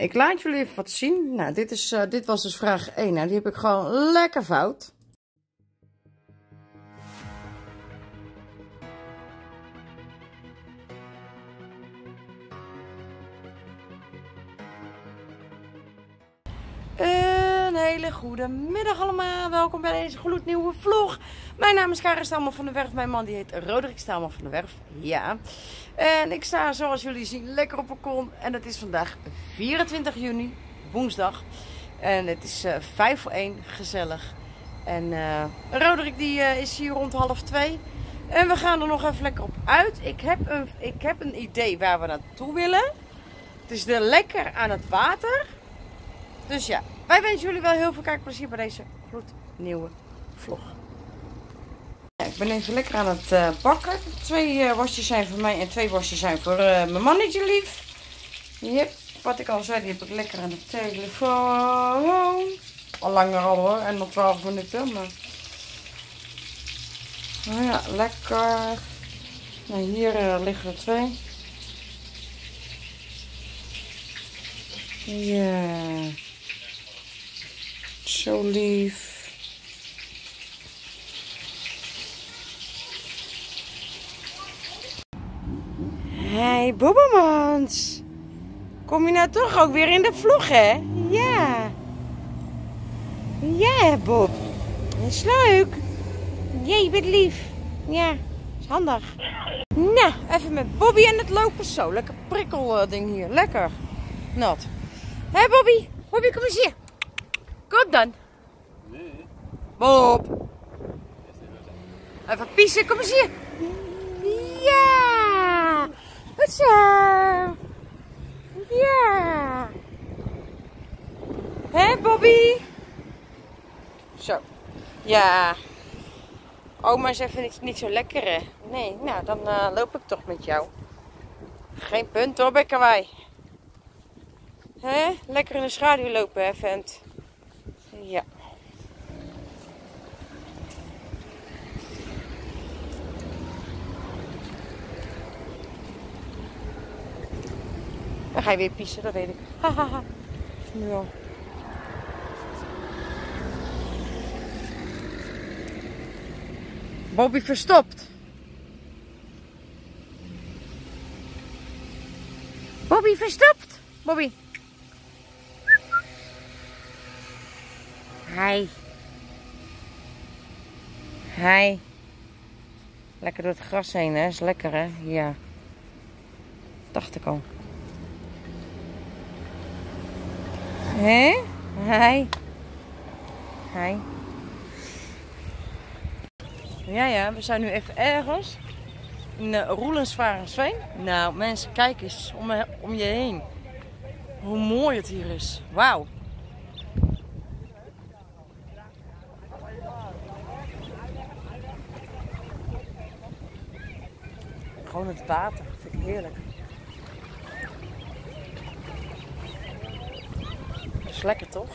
ik laat jullie even wat zien. Nou, dit was dus vraag 1. Nou, die heb ik gewoon lekker fout. Een hele goede middag allemaal. Welkom bij deze gloednieuwe vlog. Mijn naam is Carin Stelman van der Werf. Mijn man die heet Roderick Stelman van der Werf. Ja. En ik sta zoals jullie zien lekker op een balkon. En het is vandaag 24 juni, woensdag. En het is 1:05, gezellig. En Roderick die is hier rond 1:30. En we gaan er nog even lekker op uit. Ik heb een idee waar we naartoe willen. Het is de lekker aan het water. Dus ja, wij wensen jullie wel heel veel kijkplezier bij deze gloednieuwe vlog. Ja, ik ben even lekker aan het bakken. 2 wasjes zijn voor mij en 2 wasjes zijn voor mijn mannetje lief. Yep, wat ik al zei, die heb ik lekker aan de telefoon. Al langer al hoor, en nog 12 minuten. Maar... nou ja, lekker. Nou, hier liggen er 2. Ja, zo lief. Hey Bobbemans, kom je nou toch ook weer in de vlog, hè? Ja. Ja, Bob. Dat is leuk. Ja, je bent lief. Ja, dat is handig. Nou, even met Bobby en het lopen zo. Lekker prikkelding hier. Lekker. Nat. Hé hey Bobby, Bobby, kom eens hier. Kom dan. Nee. Bob. Even piezen, kom eens hier. Ja. Goed zo. Ja. Hé hey Bobby. Zo. Ja. Oma is even niet zo lekker hè. Nee, nou dan loop ik toch met jou. Geen punt hoor, Bekkerwij. He? Lekker in de schaduw lopen, hè, vent? Ja. Dan ga je weer piezen, dat weet ik. Hahaha. Ja. Bobby verstopt. Bobby verstopt. Bobby. Hi. Hi. Lekker door het gras heen, hè? Is lekker, hè? Ja. Dacht ik al. Hé? Hi. Hi. Ja, ja. We zijn nu even ergens. In Roelensvarensveen. Nou, mensen, kijk eens om je heen. Hoe mooi het hier is. Wauw. Gewoon het water, dat vind ik heerlijk. Dat is lekker toch?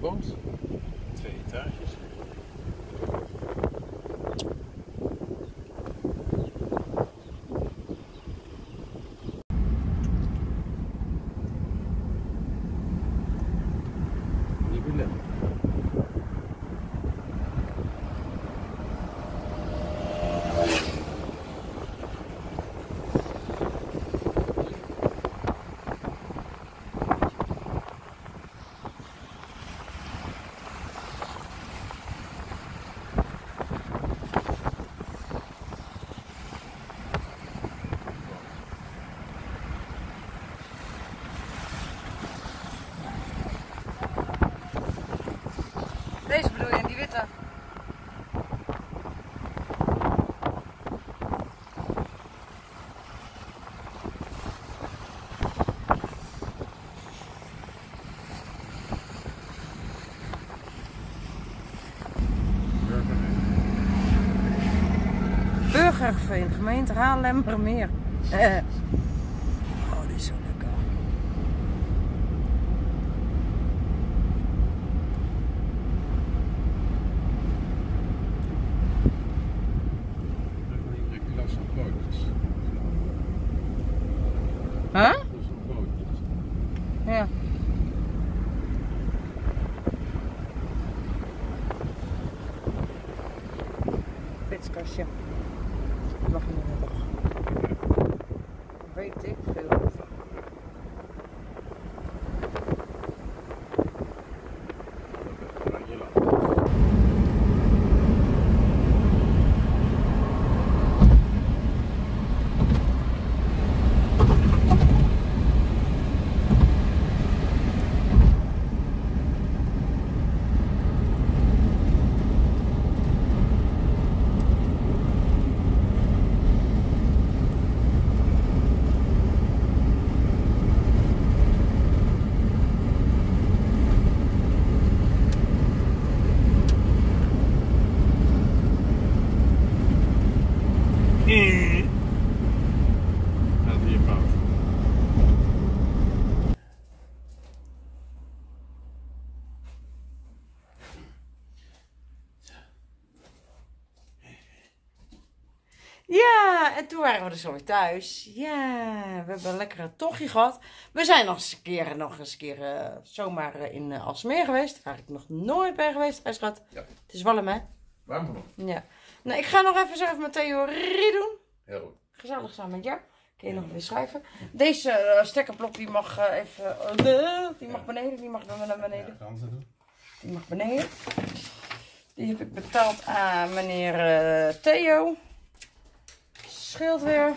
woont. 2 etages. Deze bedoel je en die witte. Burgerveen, gemeente Haarlemmermeer. Oh, die is zo lekker. Huh? Ja. Flitskastje. Dat mag niet meer nog. Weet ik veel over. Ja, en toen waren we dus alweer thuis. Ja, we hebben een lekkere tochtje gehad. We zijn nog eens een keer zomaar in Alsmeer geweest. Waar ik nog nooit ben geweest, schat. Ja. Het is warm, hè? Warm genoeg. Ja. Nou, ik ga nog even mijn theorie doen. Heel goed. Gezellig samen met jou. Kun je nog weer schrijven. Deze stekkerblok, die mag even... die mag beneden, die mag naar beneden. Ja, die mag beneden. Die heb ik betaald aan meneer Theo. Scheelt weer.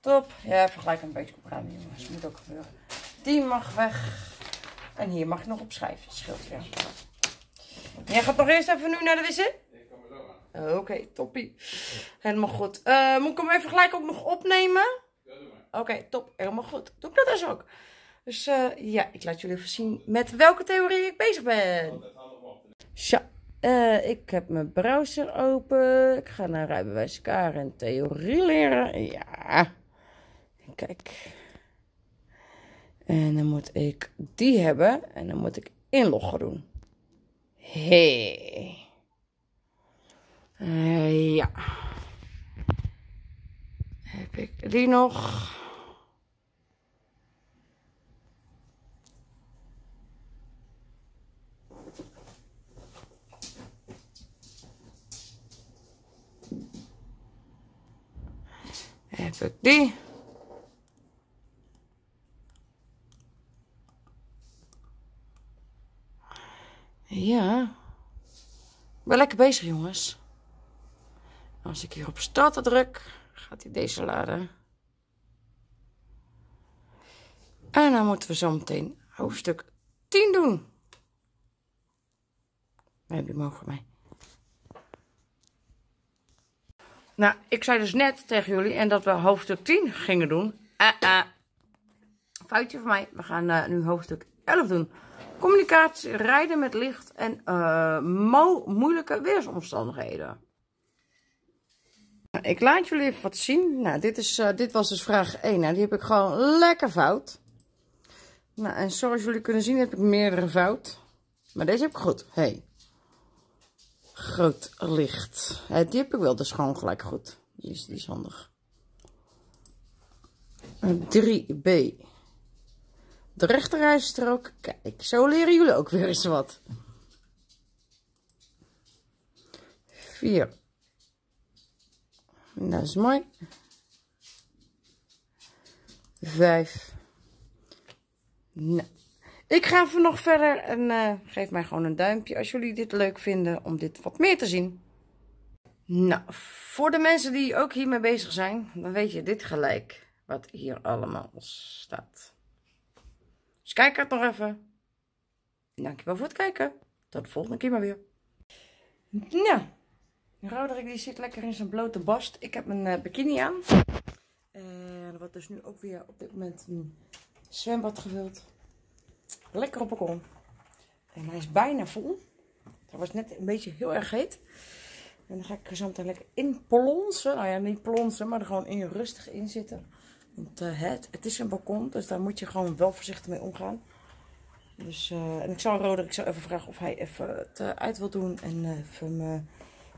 Top. Ja, vergelijk een beetje op ruimte, jongens. Dat moet ook gebeuren. Die mag weg. En hier mag ik nog op schrijven. Scheelt weer. Jij gaat nog eerst even nu naar de wc? Ik kom er zo aan. Oké, toppie. Helemaal goed. Moet ik hem even gelijk ook nog opnemen? Ja, doe maar. Oké, top. Helemaal goed. Doe ik dat dus ook. Dus ja, ik laat jullie even zien met welke theorie ik bezig ben. Tja. Ik heb mijn browser open. Ik ga naar rijbewijs Carin theorie leren. Ja. Kijk. En dan moet ik die hebben. En dan moet ik inloggen doen. Hey. Ja. Heb ik die nog? Heb ik die. Ja. Ik ben lekker bezig, jongens. Als ik hier op starten druk, gaat hij deze laden. En dan moeten we zo meteen hoofdstuk 10 doen. Nee, die mogen mij. Nou, ik zei dus net tegen jullie en dat we hoofdstuk 10 gingen doen. Foutje van mij. We gaan nu hoofdstuk 11 doen. Communicatie, rijden met licht en moeilijke weersomstandigheden. Nou, ik laat jullie even wat zien. Nou, dit was dus vraag 1. Nou, die heb ik gewoon lekker fout. Nou, en zoals jullie kunnen zien heb ik meerdere fout. Maar deze heb ik goed. Hey. Goed licht. Die heb ik wel, dus gewoon gelijk goed. Die is handig. 3B. De rechterrijstrook. Kijk, zo leren jullie ook weer eens wat. 4. Dat is mooi. 5. Nou. Ik ga even nog verder en geef mij gewoon een duimpje als jullie dit leuk vinden om dit wat meer te zien. Nou, voor de mensen die ook hiermee bezig zijn, dan weet je dit gelijk wat hier allemaal staat. Dus kijk het nog even. Dankjewel voor het kijken. Tot de volgende keer maar weer. Nou, Roderick die zit lekker in zijn blote bast. Ik heb mijn bikini aan. Wat dus nu ook weer op dit moment een zwembad gevuld. Lekker op balkon. En hij is bijna vol. Dat was net een beetje heel erg heet. En dan ga ik er zo meteen lekker in plonsen. Nou ja, niet plonsen, maar er gewoon in rustig in zitten. Want het is een balkon, dus daar moet je gewoon wel voorzichtig mee omgaan. Dus, en ik zal Roderick even vragen of hij even het uit wil doen. En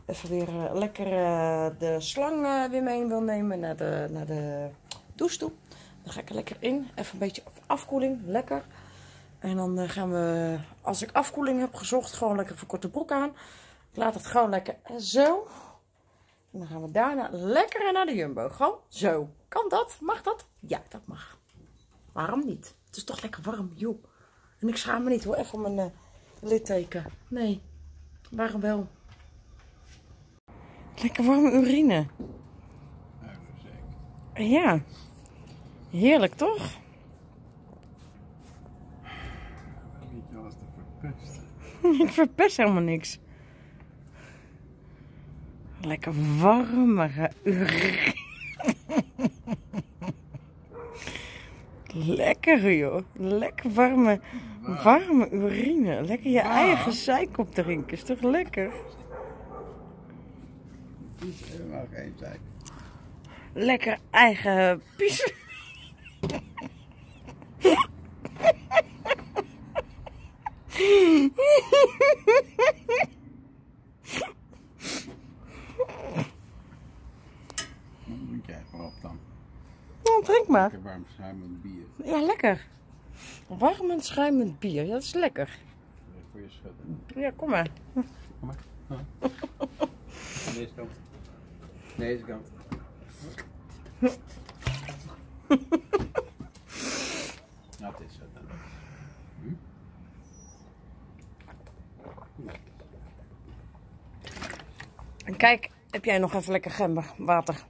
even weer lekker de slang weer mee wil nemen naar de douche toe. Dan ga ik er lekker in. Even een beetje afkoeling, lekker. En dan gaan we, als ik afkoeling heb gezocht, gewoon lekker voor korte broek aan. Ik laat het gewoon lekker zo. En dan gaan we daarna lekker naar de Jumbo. Gewoon zo. Kan dat? Mag dat? Ja, dat mag. Waarom niet? Het is toch lekker warm, joh. En ik schaam me niet, hoor. Even mijn litteken. Nee. Waarom wel? Lekker warme urine. Ja. Heerlijk, toch? Ik verpest helemaal niks. Lekker warmere urine. Lekker joh. Lekker warme urine. Lekker je eigen zeik op drinken. Is toch lekker? Het is helemaal geen zeik. Lekker eigen pies. Moet jij even op dan? Nou, drink maar. Lekker warm schuimend bier. Ja, lekker. Warm en schuimend bier, ja, dat is lekker. Voor je schudden. Ja, kom maar. Kom maar. Aan deze kant. Aan deze kant. Nou, het is het dan. En kijk, heb jij nog even lekker gemberwater?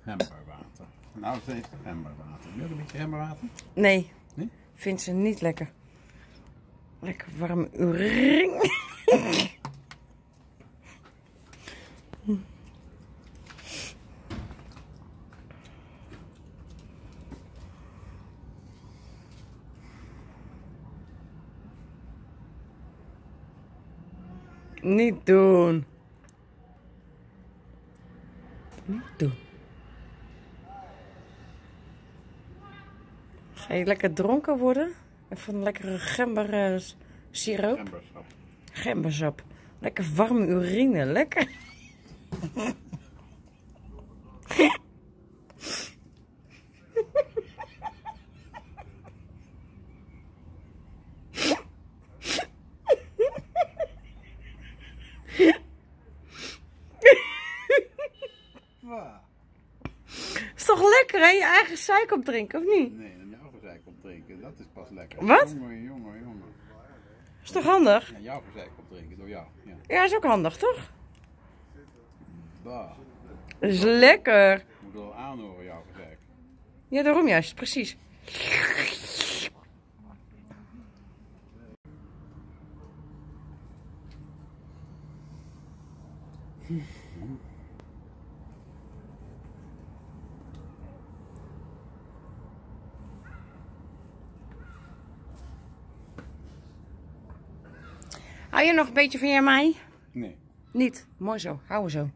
Gemberwater. Nou, het is gemberwater. Wil je een beetje gemberwater? Nee. Nee? Vindt ze niet lekker. Lekker warm urine. Niet doen. Niet doen. Ga je lekker dronken worden? En van een lekkere gember siroop? Gembersap. Gembersap. Lekker warme urine. Lekker. Suik op drinken, of niet? Nee, jouw gezeik op drinken, dat is pas lekker. Wat? Jongen. Is toch handig? Ja, jouw gezeik op drinken, door jou. Ja. Ja, is ook handig, toch? Bah. Is lekker. Ik moet wel aanhoren, jouw gezeik. Ja, daarom juist, precies. Hou je nog een beetje van jij mij? Nee. Niet? Mooi zo. Hou we zo.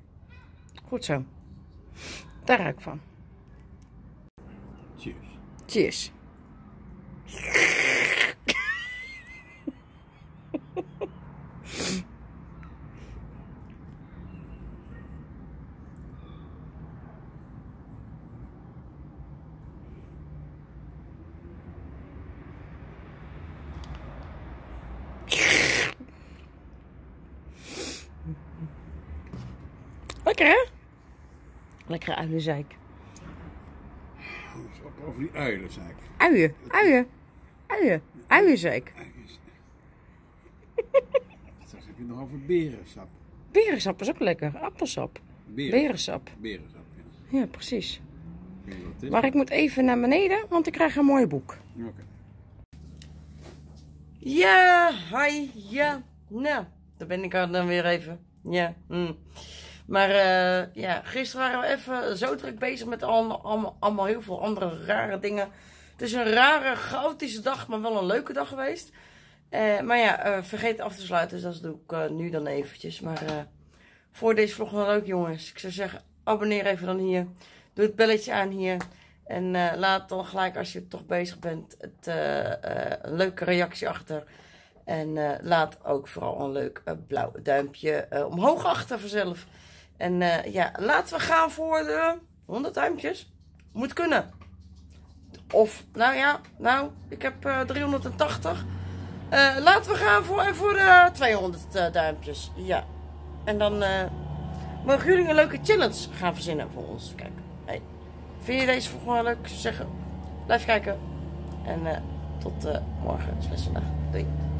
Goed zo. Daar ruik ik van. Cheers. Cheers. Lekker hè? Lekkere uilenzeik. Over die uilenzeik. Uienzeik. Straks heb je nog over berensap. Berensap is ook lekker. Appelsap. Berensap. Berensap, ja. Ja, precies. Maar ik moet even naar beneden, want ik krijg een mooi boek. Oké. Okay. Ja, hi, ja, nou, daar ben ik dan weer even. Ja, Maar ja, gisteren waren we even zo druk bezig met allemaal heel veel andere rare dingen. Het is een rare, chaotische dag, maar wel een leuke dag geweest. Maar ja, vergeet af te sluiten, dus dat doe ik nu dan eventjes. Maar voor deze vlog wel leuk jongens. Ik zou zeggen, abonneer even dan hier. Doe het belletje aan hier. En laat dan gelijk, als je toch bezig bent, een leuke reactie achter. En laat ook vooral een leuk blauw duimpje omhoog achter vanzelf. En ja, laten we gaan voor de 100 duimpjes. Moet kunnen. Of, nou ja, nou, ik heb 380. Laten we gaan voor 200 duimpjes. Ja. En dan mogen jullie een leuke challenge gaan verzinnen voor ons. Kijk. Hey. Vind je deze vlog leuk? Ik zou zeggen, blijf kijken. En tot morgen. Slash vandaag. Doei.